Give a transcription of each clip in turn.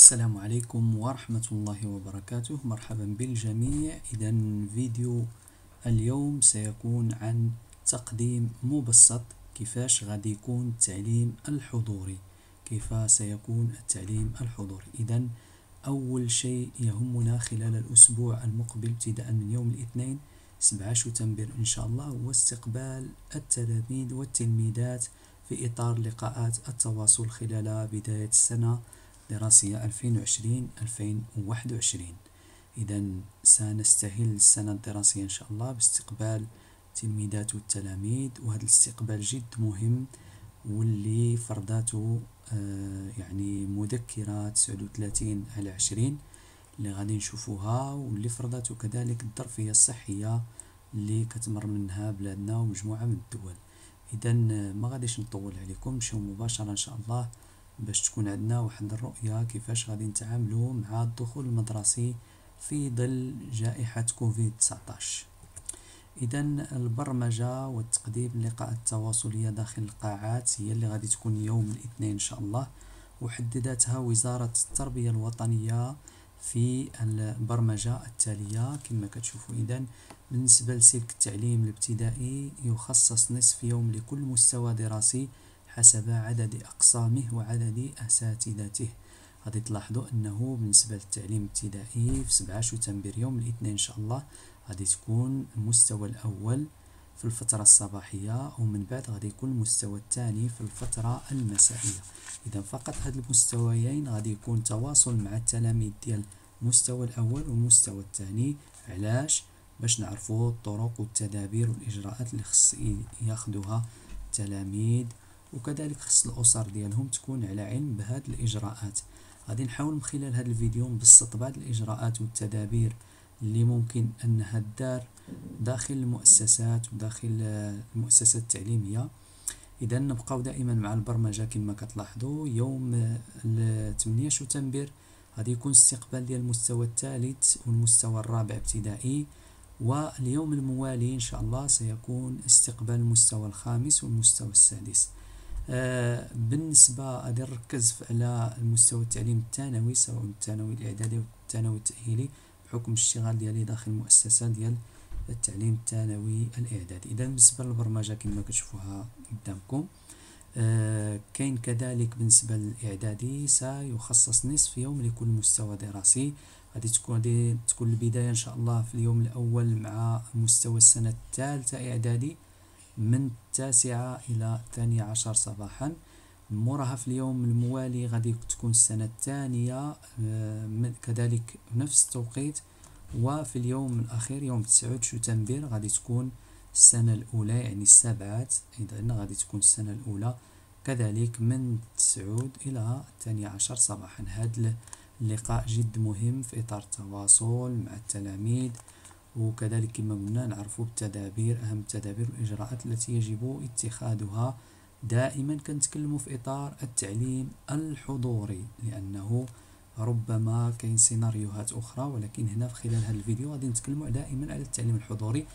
السلام عليكم ورحمة الله وبركاته. مرحبا بالجميع. إذا فيديو اليوم سيكون عن تقديم مبسط، كيفاش غادي يكون التعليم الحضوري، كيف سيكون التعليم الحضوري. إذا أول شيء يهمنا خلال الأسبوع المقبل ابتداء من يوم الاثنين 7 شتنبر إن شاء الله هو استقبال التلاميذ والتلميذات في إطار لقاءات التواصل خلال بداية السنة دراسية 2020-2021. إذا سنستهل السنة الدراسية إن شاء الله باستقبال التلميذات والتلاميذ، وهذا الاستقبال جد مهم واللي فرضاته يعني مذكرة 39/20 اللي غادي نشوفوها، واللي فرضاته كذلك الظرفية الصحية اللي كتمر منها بلادنا ومجموعة من الدول. إذا ما غاديش نطول عليكم، نمشيو مباشرة إن شاء الله باش تكون عندنا واحد الرؤية كيفاش غادي نتعاملوا مع الدخول المدرسي في ظل جائحة كوفيد-19. إذا البرمجة والتقديم للقاءات التواصلية داخل القاعات هي اللي غادي تكون يوم الاثنين إن شاء الله، وحددتها وزارة التربية الوطنية في البرمجة التالية كما كتشوفوا. إذا بالنسبة لسلك التعليم الابتدائي يخصص نصف يوم لكل مستوى دراسي حسب عدد أقسامه وعدد أساتذته. غادي تلاحظوا أنه بالنسبة للتعليم الابتدائي في 7 شتنبر يوم الاثنين إن شاء الله غادي تكون المستوى الأول في الفترة الصباحية، ومن بعد غادي يكون المستوى الثاني في الفترة المسائية. إذا فقط هاد المستويين غادي يكون تواصل مع التلاميذ ديال المستوى الأول والمستوى الثاني. علاش؟ باش نعرفوا الطرق والتدابير والإجراءات اللي خص ياخدوها التلاميذ، وكذلك خص الأسر ديالهم تكون على علم بهاد الإجراءات. غادي نحاول من خلال هاد الفيديو نبسط بعض الإجراءات والتدابير اللي ممكن أنها الدار داخل المؤسسات وداخل المؤسسات التعليمية. إذا نبقاو دائما مع البرمجة كما كتلاحظوا. يوم 8 شتنبر غادي يكون استقبال ديال المستوى الثالث والمستوى الرابع ابتدائي، واليوم الموالي إن شاء الله سيكون استقبال المستوى الخامس والمستوى السادس. بالنسبة غادي نركز على المستوى التعليم الثانوي، سواء الثانوي الإعدادي والثانوي التأهيلي، بحكم الاشتغال ديالي داخل المؤسسة ديال التعليم الثانوي الإعدادي. إذا بالنسبة للبرمجة كما كتشوفوها قدامكم، كاين كذلك بالنسبة للإعدادي سيخصص نصف يوم لكل مستوى دراسي. غادي تكون البداية إن شاء الله في اليوم الأول مع مستوى السنة الثالثة إعدادي من 9 إلى 12 صباحا. موراها في اليوم الموالي غادي تكون السنة الثانية كذلك نفس التوقيت، وفي اليوم الأخير يوم 9 شتنبر غادي تكون السنة الأولى، يعني السبعات. إذا غادي تكون السنة الأولى كذلك من 9 إلى 12 صباحا. هذا اللقاء جد مهم في إطار التواصل مع التلاميذ، وكذلك كما قلنا نعرفوا بالتدابير، أهم التدابير والإجراءات التي يجب اتخاذها. دائما كنتكلموا في إطار التعليم الحضوري لأنه ربما كاين سيناريوهات أخرى، ولكن هنا في خلال هذا الفيديو غادي نتكلموا دائما على التعليم الحضوري.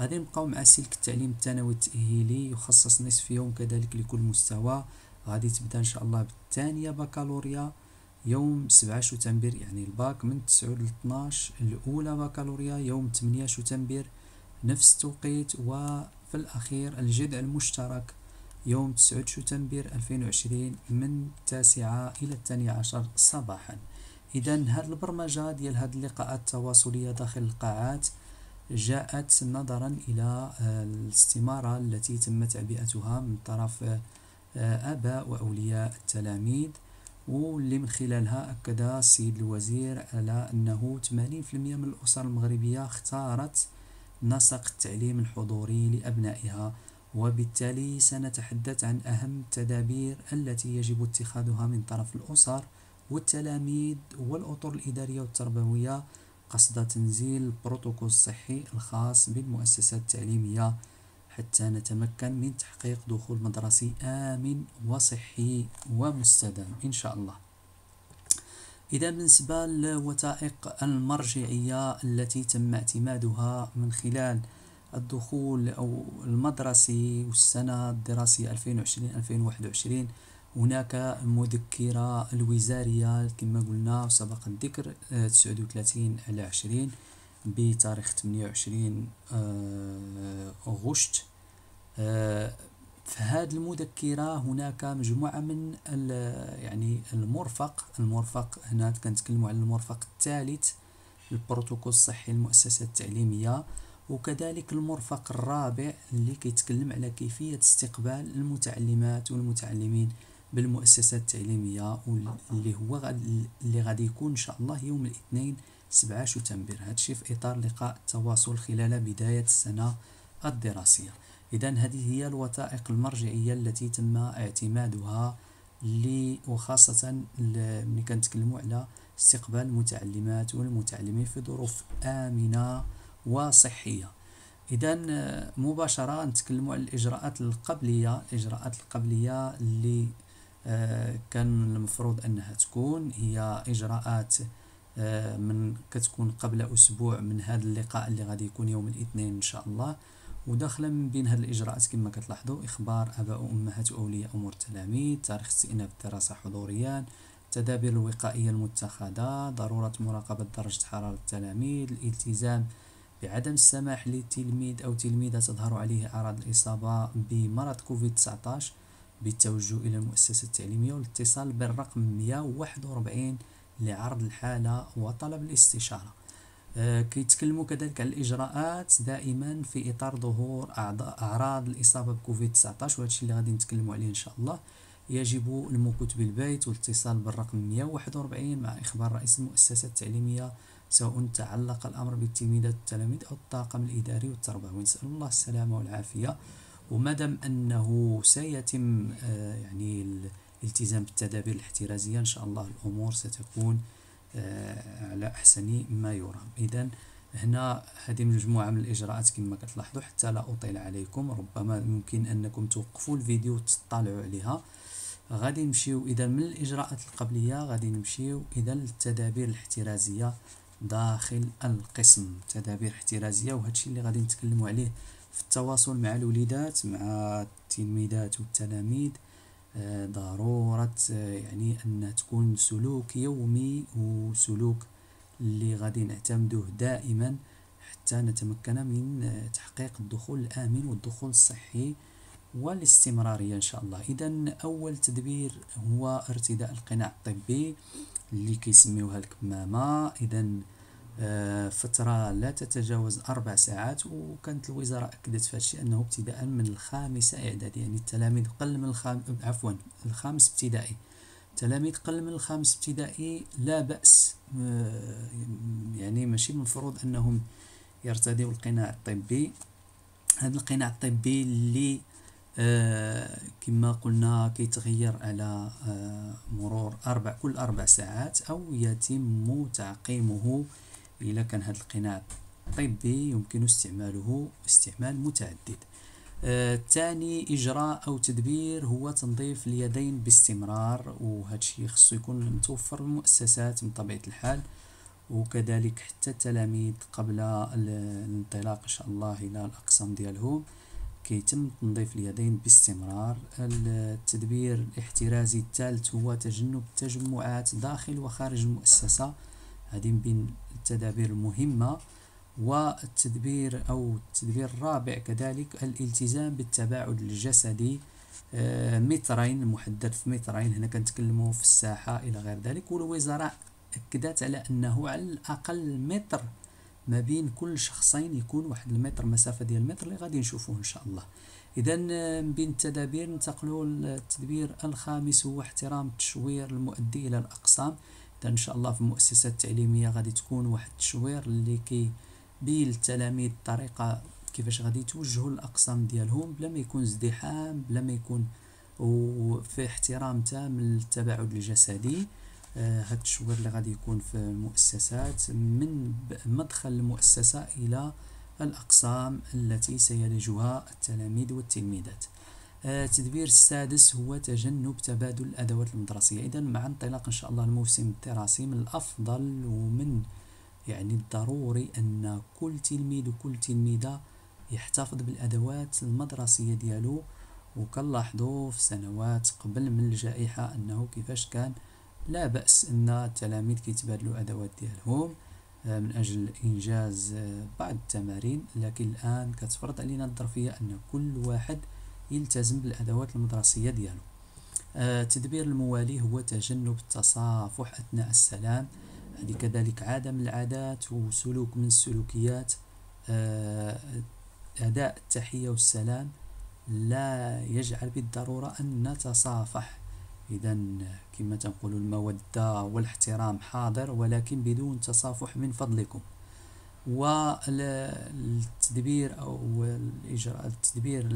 غادي نبقاو مع سلك التعليم الثانوي التأهيلي، يخصص نصف يوم كذلك لكل مستوى. غادي تبدا إن شاء الله بالثانية بكالوريا يوم 7 شتنبر يعني الباك من 9 ل 12، الأولى بكالوريا يوم 8 شتنبر نفس التوقيت، وفي الأخير الجذع المشترك يوم 9 شتنبر 2020 من 9 إلى 12 صباحا. إذا هذه البرمجة ديال هذه اللقاءات التواصلية داخل القاعات جاءت نظرا إلى الاستمارة التي تم تعبئتها من طرف آباء وأولياء التلاميذ، واللي من خلالها أكد السيد الوزير على أنه 80% من الأسر المغربية اختارت نسق التعليم الحضوري لأبنائها، وبالتالي سنتحدث عن أهم التدابير التي يجب اتخاذها من طرف الأسر والتلاميذ والأطر الإدارية والتربوية قصد تنزيل البروتوكول الصحي الخاص بالمؤسسات التعليمية حتى نتمكن من تحقيق دخول مدرسي آمن وصحي ومستدام إن شاء الله. إذا بالنسبة للوثائق المرجعية التي تم اعتمادها من خلال الدخول أو المدرسي والسنة الدراسية 2020-2021، هناك مذكرة الوزارية كما قلنا سبق الذكر 39/20 بتاريخ 28 أغسطس. في هذه المذكرة هناك مجموعة من يعني المرفق هنا كنتكلموا على المرفق الثالث البروتوكول الصحي للمؤسسة التعليمية، وكذلك المرفق الرابع اللي كيتكلم على كيفية استقبال المتعلمات والمتعلمين بالمؤسسة التعليمية، واللي هو اللي غادي يكون إن شاء الله يوم الاثنين 7 شتنبر، هادشي في إطار لقاء التواصل خلال بداية السنة الدراسية. إذن هذه هي الوثائق المرجعية التي تم اعتمادها وخاصة ملي كنتكلموا على استقبال المتعلمات والمتعلمين في ظروف آمنة وصحية. إذن مباشرة نتكلموا على الإجراءات القبلية. الإجراءات القبلية اللي كان المفروض أنها تكون هي إجراءات من كتكون قبل أسبوع من هذا اللقاء اللي غادي يكون يوم الاثنين إن شاء الله، وداخله من بين هذه الإجراءات كما كتلاحظوا إخبار آباء وأمهات وأولياء أمور التلاميذ، تاريخ استئناف الدراسة حضوريا، التدابير الوقائية المتخذة، ضرورة مراقبة درجة حرارة التلاميذ، الالتزام بعدم السماح للتلميذ أو تلميذة تظهر عليه أعراض الإصابة بمرض كوفيد-19 بالتوجه إلى المؤسسة التعليمية والاتصال بالرقم 141 لعرض الحالة وطلب الاستشارة. كيتكلموا كذلك على الإجراءات دائما في إطار ظهور أعراض الإصابة بكوفيد-19، وهادشي اللي غادي نتكلموا عليه إن شاء الله. يجب المكوث بالبيت والاتصال بالرقم 141 مع إخبار رئيس المؤسسة التعليمية سواء تعلق الأمر بالتلميذ والتلاميذ أو الطاقم الإداري والتربوي، ونسأل الله السلامة والعافية. ومادام أنه سيتم يعني الالتزام بالتدابير الاحترازية إن شاء الله الأمور ستكون على أحسن ما يرام. إذن هنا هذه مجموعة من الإجراءات كما كتلاحظوا. حتى لا أطيل عليكم، ربما ممكن أنكم توقفوا الفيديو وتطلعوا عليها. غادي نمشيو إذا من الإجراءات القبلية غادي نمشيو إذا للتدابير الاحترازية داخل القسم، تدابير احترازية، وهادشي اللي غادي نتكلموا عليه في التواصل مع الوليدات مع التلميذات والتلاميذ. ضرورة يعني أن تكون سلوك يومي وسلوك اللي غادي نعتمدوه دائما حتى نتمكن من تحقيق الدخول الآمن والدخول الصحي والاستمرارية إن شاء الله. إذن أول تدبير هو ارتداء القناع الطبي اللي كيسميوها الكمامة، إذن فترة لا تتجاوز 4 ساعات، وكانت الوزارة أكدت في هادشي أنه ابتداء من ال5 إعداد، يعني التلاميذ قل من الخامس ابتدائي، التلاميذ قل من ال5 ابتدائي لا بأس، يعني ماشي المفروض أنهم يرتديوا القناع الطبي. هذا القناع الطبي اللي كما قلنا كيتغير على مرور كل 4 ساعات أو يتم تعقيمه إلا كان هذا القناع الطبي يمكن استعماله استعمال متعدد. ثاني إجراء أو تدبير هو تنظيف اليدين باستمرار، وهذا الشيء خصو يكون متوفر في المؤسسات من طبيعة الحال، وكذلك حتى التلاميذ قبل الانطلاق إن شاء الله إلى الأقسام ديالهم كيتم تنظيف اليدين باستمرار. التدبير الاحترازي الثالث هو تجنب التجمعات داخل وخارج المؤسسة، هذه من التدابير المهمة. والتدبير أو التدبير الرابع كذلك الالتزام بالتباعد الجسدي 2 متر، محدد في 2 متر، هنا كنتكلموا في الساحة إلى غير ذلك. والوزارة أكدت على أنه على الأقل 1 متر ما بين كل شخصين، يكون 1 متر مسافة ديال 1 متر اللي غادي نشوفوه إن شاء الله. إذا من بين التدابير ننتقلوا للتدبير الخامس هو احترام التشوير المؤدي إلى الأقسام. إذا إن شاء الله في المؤسسة التعليمية غادي تكون واحد التشوير اللي كيبين التلاميذ الطريقة كيفاش غادي يتوجهوا للأقسام ديالهم بلا ما يكون ازدحام، بلا ما يكون، وفي احترام تام للتباعد الجسدي. هاد التشوير اللي غادي يكون في المؤسسات من مدخل المؤسسة إلى الأقسام التي سيلجها التلاميذ والتلميذات. التدبير السادس هو تجنب تبادل الأدوات المدرسية. إذا مع انطلاق إن شاء الله الموسم الدراسي من الأفضل ومن يعني الضروري أن كل تلميذ وكل تلميذة يحتفظ بالأدوات المدرسية ديالو، وكنلاحظوا في سنوات قبل من الجائحة أنه كيفاش كان لا بأس أن التلاميذ كيتبادلوا أدوات ديالهم من أجل إنجاز بعض التمارين، لكن الآن كتفرض علينا الظرفية أن كل واحد يلتزم بالأدوات المدرسية ديالو. التدبير الموالي هو تجنب التصافح أثناء السلام، هذه كذلك عادة من العادات وسلوك من السلوكيات. أداء التحية والسلام لا يجعل بالضرورة أن نتصافح. إذا كما تنقولوا المودة والاحترام حاضر، ولكن بدون تصافح من فضلكم. والتدبير أو الإجراء التدبير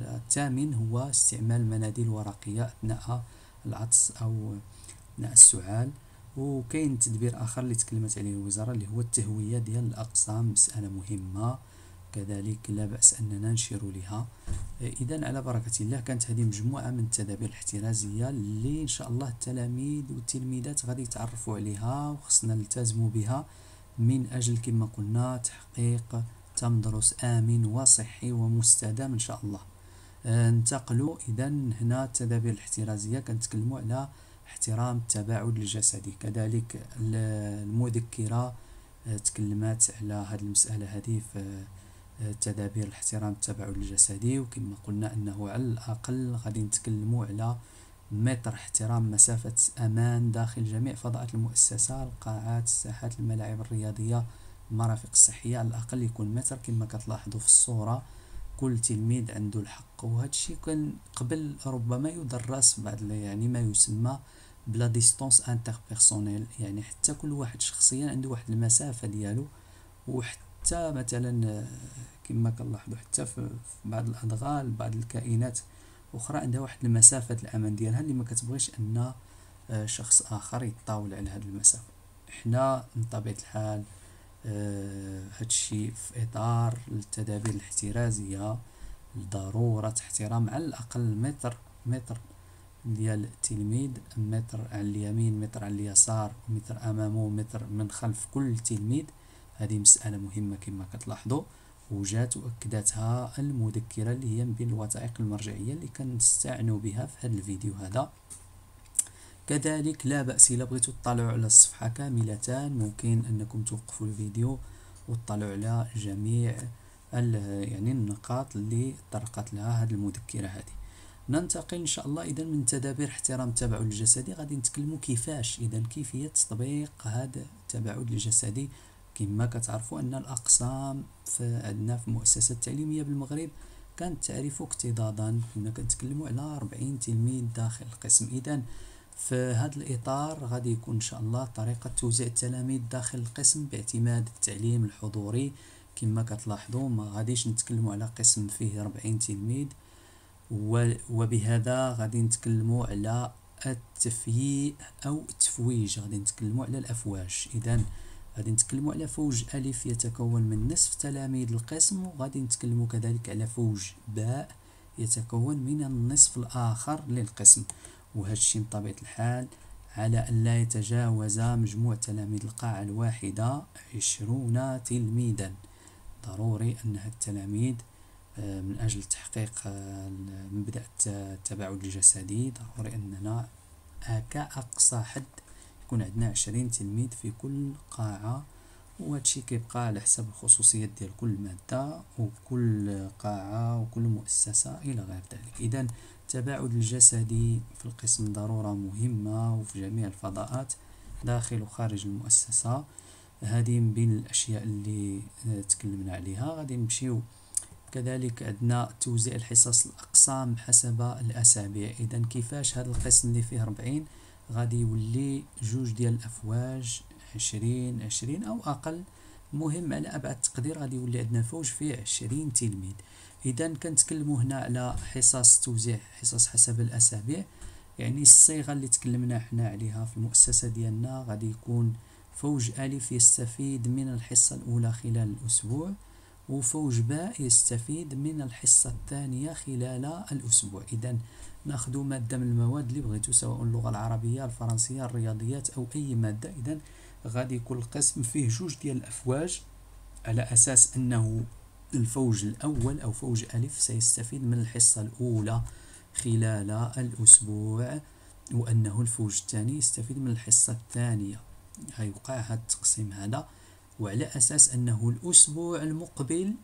الثامن هو استعمال مناديل ورقية أثناء العطس أو أثناء السعال. وكاين تدبير آخر اللي تكلمت عليه الوزارة اللي هو التهوية ديال الأقسام، مسألة مهمة كذلك لا بأس أننا نشير لها. إذا على بركة الله كانت هذه مجموعة من التدابير الاحترازية اللي إن شاء الله التلاميذ والتلميذات غادي يتعرفوا عليها وخصنا نلتزموا بها من أجل كما قلنا تحقيق تمدرس آمن وصحي ومستدام إن شاء الله. ننتقلوا إذا هنا التدابير الاحترازية كنتكلموا على احترام التباعد الجسدي، كذلك المذكرة تكلمات على هذه المسألة هذه في تدابير الاحترام التباعد الجسدي، وكما قلنا أنه على الأقل غادي نتكلموا على متر احترام مسافة أمان داخل جميع فضاءات المؤسسة، القاعات، الساحات، الملاعب الرياضية، المرافق الصحية، على الأقل يكون متر كما كتلاحظوا في الصورة. كل تلميذ عنده الحق، وهذا الشيء كان قبل ربما يدرس بعد يعني ما يسمى بلا ديستونس انتربيرسونيل، يعني حتى كل واحد شخصيا عنده واحد المسافة ديالو. وحتى مثلا كما كنلاحظوا حتى في بعض الأدغال بعض الكائنات أخرى عندها واحد المسافة الأمان ديالها اللي ما كتبغيش أن شخص آخر يتطاول على هذه المسافة. إحنا من طبيعة الحال هادشي في إطار التدابير الاحترازية ضرورة احترام على الأقل متر ديال التلميذ، متر على اليمين، متر على اليسار، متر أمامه، متر من خلف كل تلميذ. هذه مسألة مهمة كما كتلاحظوا، وجات وأكدتها المذكرة اللي هي من بين الوثائق المرجعية اللي كنستعنوا بها في هذا الفيديو هذا. كذلك لا بأس إلا بغيتوا تطلعوا على الصفحة كاملتان ممكن أنكم توقفوا الفيديو وتطلعوا على جميع يعني النقاط اللي طرقت لها هذه المذكرة هذه. ننتقل إن شاء الله إذا من تدابير احترام التباعد الجسدي، غادي نتكلموا كيفاش إذا كيفية تطبيق هذا التباعد الجسدي. كما كتعرفوا أن الأقسام عندنا في المؤسسة التعليمية بالمغرب كانت تعرف اكتظاظا، كنا كنتكلموا على 40 تلميذ داخل القسم. إذا في هذا الإطار غادي يكون إن شاء الله طريقة توزيع التلاميذ داخل القسم باعتماد التعليم الحضوري. كما كتلاحظوا ما غاديش نتكلموا على قسم فيه 40 تلميذ، وبهذا غادي نتكلموا على التفييء أو التفويج، غادي نتكلموا على الأفواج. إذا غادي نتكلموا على فوج ألف يتكون من نصف تلاميذ القسم، وغادي نتكلموا كذلك على فوج باء يتكون من النصف الآخر للقسم. وهذا الشيء بطبيعة الحال على أن لا يتجاوز مجموع تلاميذ القاعة الواحدة 20 تلميذا. ضروري أن هاد التلاميذ من أجل تحقيق مبدأ التباعد الجسدي ضروري أننا كأقصى حد يكون عندنا 20 تلميذ في كل قاعة، وهذا الشيء كيبقى على حسب الخصوصيات ديال كل مادة وكل قاعة وكل مؤسسة إلى غير ذلك. إذا التباعد الجسدي في القسم ضرورة مهمة وفي جميع الفضاءات داخل وخارج المؤسسة. هذه من بين الأشياء اللي تكلمنا عليها. غادي نمشيو كذلك عندنا توزيع الحصص الأقسام حسب الأسابيع. إذا كيفاش هذا القسم اللي فيه 40 غادي يولي جوج ديال الأفواج 20 أو أقل، مهم على أبعد تقدير غادي يولي عندنا فوج فيه 20 تلميذ. إذا كنتكلموا هنا على حصص توزيع حصص حسب الأسابيع، يعني الصيغة اللي تكلمنا حنا عليها في المؤسسة ديالنا غادي يكون فوج ألف يستفيد من الحصة الأولى خلال الأسبوع، وفوج باء يستفيد من الحصة الثانية خلال الأسبوع. إذا ناخدو مادة من المواد اللي بغيتو سواء اللغة العربية، الفرنسية، الرياضيات أو أي مادة. إذا غادي كل قسم فيه جوج ديال الأفواج على أساس أنه الفوج الأول أو فوج ألف سيستفيد من الحصة الأولى خلال الأسبوع، وأنه الفوج الثاني يستفيد من الحصة الثانية. غيوقع هذا التقسيم هذا، وعلى أساس أنه الأسبوع المقبل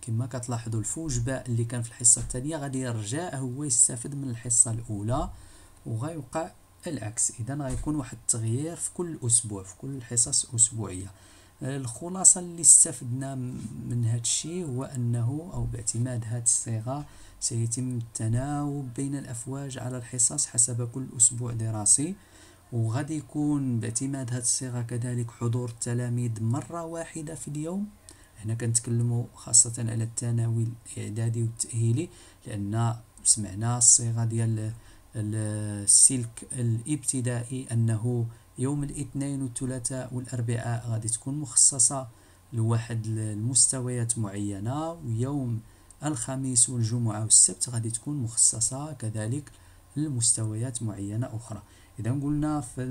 كما كتلاحظوا الفوج باء اللي كان في الحصة الثانية غادي يرجع هو يستفيد من الحصة الأولى، وغيوقع العكس. إذا غيكون واحد التغيير في كل أسبوع، في كل الحصص أسبوعية. الخلاصة اللي استفدنا من هذا الشيء هو أنه أو باعتماد هذه الصيغة سيتم التناوب بين الأفواج على الحصص حسب كل أسبوع دراسي، وغادي يكون باعتماد هذه الصيغة كذلك حضور التلاميذ مرة واحدة في اليوم. هنا كنتكلموا خاصة على الثانوي الإعدادي والتأهيلي، لأن سمعنا الصيغة ديال السلك الابتدائي أنه يوم الاثنين والثلاثاء والأربعاء غادي تكون مخصصة لواحد المستويات معينة، ويوم الخميس والجمعة والسبت غادي تكون مخصصة كذلك لمستويات معينة أخرى. إذا قلنا في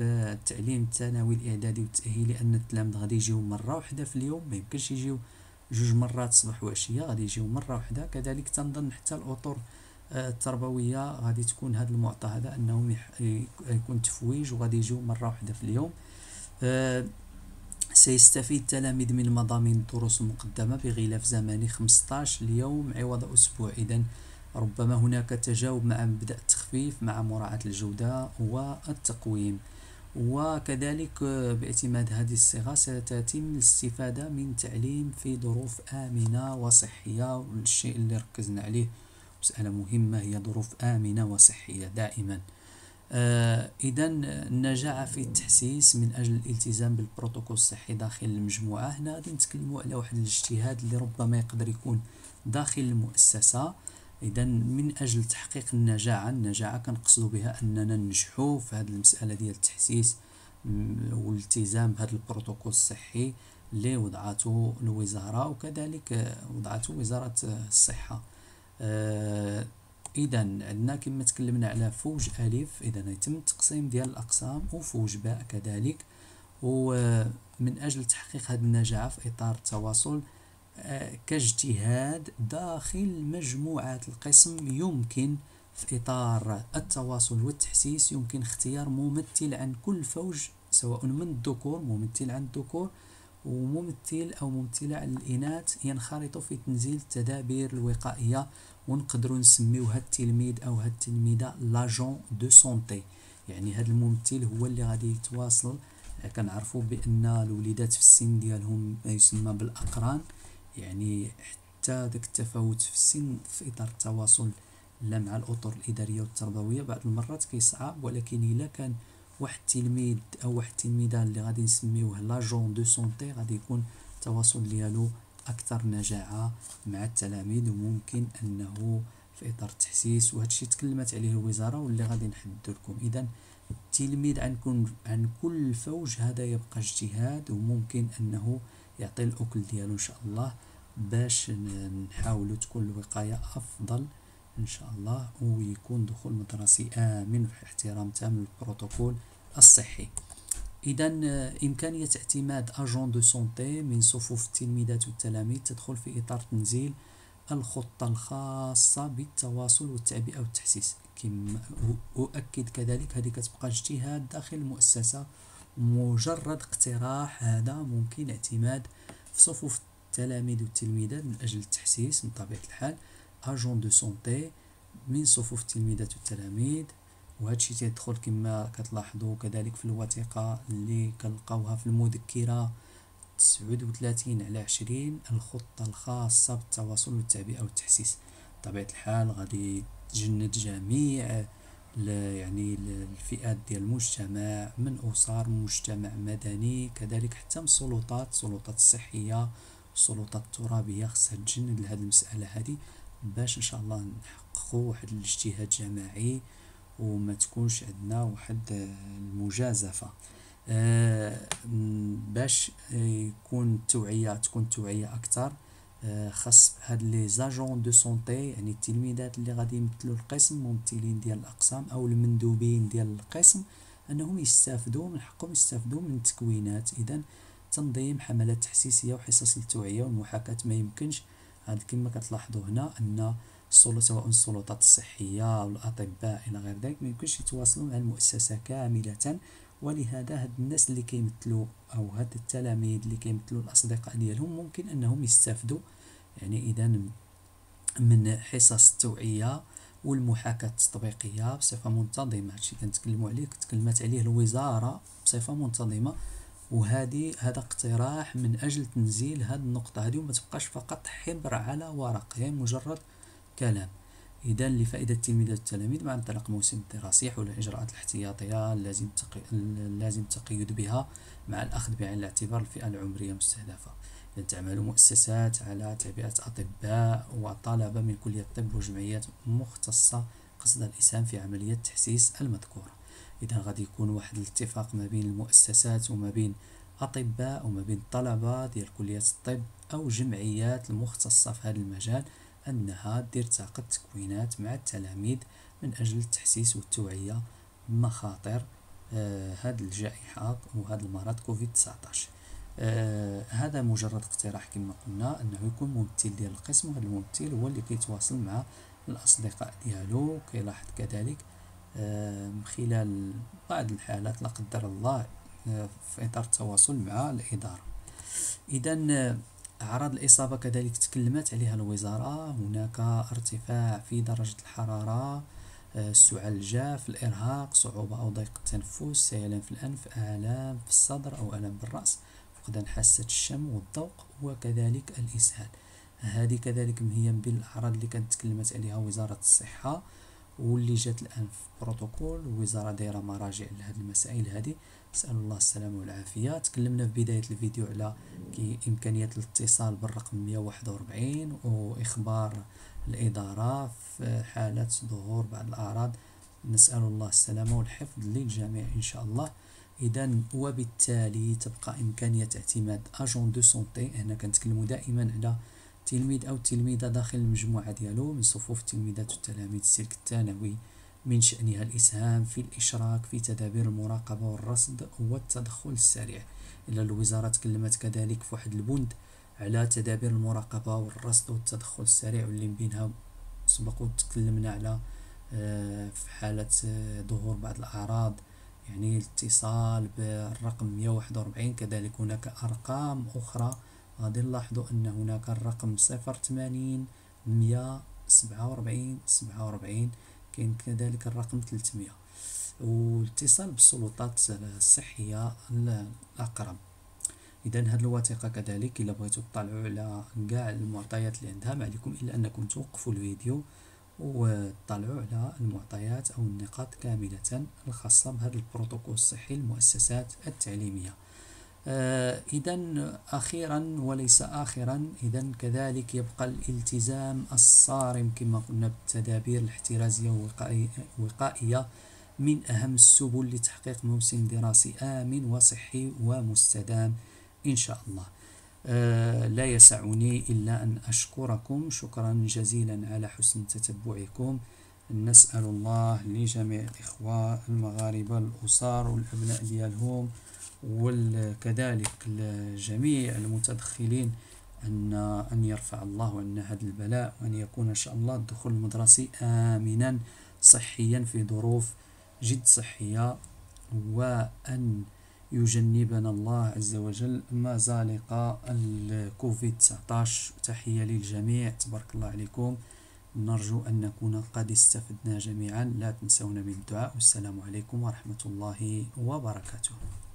التعليم الثانوي الإعدادي والتأهيلي أن التلاميذ غادي يجيو مرة واحدة في اليوم، ما يمكنش يجيو جوج مرات صباح وعشية، غادي يجيو مرة واحدة. كذلك تنظن حتى الأطر التربويه غادي تكون هذا المعطى هذا انهم يكون تفويج وغادي يجيو مره واحده في اليوم. سيستفيد التلاميذ من مضامين الدروس المقدمه بغلاف زمني 15 يوم عوض اسبوع. اذا ربما هناك تجاوب مع مبدا التخفيف مع مراعاه الجوده والتقويم. وكذلك باعتماد هذه الصيغه ستتم الاستفاده من تعليم في ظروف امنه وصحيه، والشيء اللي ركزنا عليه مسألة مهمة هي ظروف آمنة وصحية دائما. إذا النجاعة في التحسيس من أجل الالتزام بالبروتوكول الصحي داخل المجموعة. هنا غادي نتكلموا على واحد الاجتهاد اللي ربما يقدر يكون داخل المؤسسة. إذا من أجل تحقيق النجاعة كنقصدوا بها أننا ننجحوا في هذه المسألة ديال التحسيس والالتزام بهذا البروتوكول الصحي اللي وضعته الوزارة، وكذلك وضعته وزارة الصحة. إذا عندنا كما تكلمنا على فوج ألف، إذا يتم التقسيم ديال الأقسام، وفوج باء كذلك، ومن أجل تحقيق هذه النجاعة في إطار التواصل كاجتهاد داخل مجموعات القسم. يمكن في إطار التواصل والتحسيس يمكن اختيار ممثل عن كل فوج، سواء من الذكور ممثل عن الذكور وممثل أو ممثلة على الإناث، ينخرط في تنزيل التدابير الوقائية، ونقدروا نسميو هاد التلميذ أو هاد التلميذة لاجون دو سونتي، يعني هاد الممثل هو اللي غادي يتواصل. كنعرفوا بأن الوليدات في السن ديالهم ما يسمى بالأقران، يعني حتى داك التفاوت في السن في إطار التواصل لا مع الأطر الإدارية والتربوية بعض المرات كيصعب. ولكن إلا كان واحد التلميذ او واحد التلميذه اللي غادي نسميوه لاجون دو سونتي غادي يكون التواصل ديالو اكثر نجاعه مع التلاميذ، وممكن انه في اطار التحسيس. وهذا الشيء تكلمت عليه الوزاره واللي غادي نحدد لكم. اذا التلميذ عن كل فوج هذا يبقى اجتهاد، وممكن انه يعطي الاكل ديالو ان شاء الله باش نحاولوا تكون الوقايه افضل إن شاء الله، ويكون دخول مدرسي آمن في احترام تام للبروتوكول الصحي. إذا إمكانية اعتماد أجون دو سونتي من صفوف التلميذات والتلاميذ تدخل في إطار تنزيل الخطة الخاصة بالتواصل والتعبئة والتحسيس. كما أؤكد كذلك هذه كتبقى اجتهاد داخل المؤسسة، مجرد اقتراح هذا ممكن اعتماد في صفوف التلاميذ والتلميذات من أجل التحسيس. من طبيعة الحال أجون دو سونتي من صفوف التلميذات والتلاميذ، وهذا الشيء تيدخل كما كتلاحظوا كذلك في الوثيقة اللي كنلقاوها في المذكرة 39/20 الخطة الخاصة بالتواصل والتعبئة والتحسيس. بطبيعة الحال غادي تجند جميع يعني الفئات ديال المجتمع، من أسر، مجتمع مدني، كذلك حتى من السلطات الصحية، السلطات الترابية، خصها تجند لهذه المسألة هذه باش ان شاء الله نحققوا واحد الاجتهاد جماعي وما تكونش عندنا واحد المجازفه. باش يكون التوعيه اكثر، خاص هاد لي زاجون دو سونتي، يعني التلميذات اللي غادي يمثلوا القسم، ممثلين ديال الاقسام او المندوبين ديال القسم، انهم يستافدوا من حقهم يستافدوا من التكوينات. اذا تنظيم حملات تحسيسيه وحصص للتوعيه والمحاكاه. ما يمكنش هاد كما كتلاحظوا هنا ان سواء السلطات الصحيه والاطباء الى غير ذلك ما يمكنش يتواصلوا مع المؤسسه كامله، ولهذا هاد الناس اللي كيمثلوا او هاد التلاميذ اللي كيمثلوا الاصدقاء ديالهم ممكن انهم يستافدوا يعني اذا من حصص التوعيه والمحاكاه التطبيقيه بصفه منتظمه. هادشي كنتكلموا عليه تكلمت عليه الوزاره بصفه منتظمه، وهذه هذا اقتراح من اجل تنزيل هذه النقطه هذه وما تبقاش فقط حبر على ورق، هي مجرد كلام. اذا لفائده التلميذ والتلاميذ عن طريق موسم دراسي حول الاجراءات الاحتياطيه اللازم التقيد بها مع الاخذ بعين الاعتبار الفئه العمريه المستهدفه. تعمل مؤسسات على تعبئه اطباء وطلبه من كليه الطب وجمعيات مختصه قصد الاسهام في عمليه التحسيس المذكوره. اذا غادي يكون واحد الاتفاق ما بين المؤسسات وما بين اطباء وما بين الطلبه ديال كليات الطب او جمعيات المختصه في هذا المجال انها دير تعقد تكوينات مع التلاميذ من اجل التحسيس والتوعيه مخاطر هذه الجائحه وهذا المرض كوفيد 19. هذا مجرد اقتراح كما قلنا انه يكون ممثل ديال القسم، وهذا الممثل هو اللي كيتواصل مع الاصدقاء ديالو كيلاحظ كذلك خلال بعض الحالات لا قدر الله في اطار التواصل مع الاداره. اذا اعراض الاصابه كذلك تكلمت عليها الوزاره، هناك ارتفاع في درجه الحراره، السعال الجاف، الارهاق، صعوبه او ضيق التنفس، سيلان في الانف، الام في الصدر او الام بالراس، فقدان حاسه الشم والذوق، وكذلك الاسهال. هذه كذلك هي من بين الاعراض اللي كانت تكلمت عليها وزاره الصحه واللي جات الان في بروتوكول الوزاره دايره مراجع لهذه المسائل هذه، نسال الله السلامه والعافيه. تكلمنا في بدايه الفيديو على امكانيه الاتصال بالرقم 141 واخبار الاداره في حاله ظهور بعض الاعراض، نسال الله السلامه والحفظ للجميع ان شاء الله. اذا وبالتالي تبقى امكانيه اعتماد اجون دو سونتي، هنا كنتكلموا دائما على تلميذ او تلميذه داخل المجموعه ديالو من صفوف التلميذات والتلاميذ السلك الثانوي، من شأنها الإسهام في الإشراك في تدابير المراقبة والرصد والتدخل السريع. إلا الوزارة تكلمت كذلك في واحد البند على تدابير المراقبة والرصد والتدخل السريع، واللي من بينها سبق وتكلمنا على في حالة ظهور بعض الأعراض يعني الاتصال بالرقم 141. كذلك هناك أرقام أخرى غادي نلاحظوا أن هناك الرقم 080 147 47، كاين كذلك الرقم 300، والاتصال بالسلطات الصحيه الاقرب. اذا هذه الوثيقه كذلك الا بغيتوا تطلعوا على كاع المعطيات اللي عندها ما عليكم الا انكم توقفوا الفيديو وتطلعوا على المعطيات او النقاط كامله الخاصه بهذا البروتوكول الصحي للمؤسسات التعليميه. اذا اخيرا وليس اخرا، اذا كذلك يبقى الالتزام الصارم كما قلنا بالتدابير الاحترازيه والوقائيه من اهم السبل لتحقيق موسم دراسي امن وصحي ومستدام ان شاء الله. لا يسعني الا ان اشكركم شكرا جزيلا على حسن تتبعكم. نسال الله لجميع الاخوه المغاربه الاسر والابناء ديالهم وكذلك لجميع المتدخلين أن يرفع الله عنا هذا البلاء، وأن يكون إن شاء الله الدخول المدرسي آمنا صحيا في ظروف جد صحية، وأن يجنبنا الله عز وجل مزالق الكوفيد 19. تحية للجميع، تبارك الله عليكم، نرجو أن نكون قد استفدنا جميعا، لا تنسونا من الدعاء، والسلام عليكم ورحمة الله وبركاته.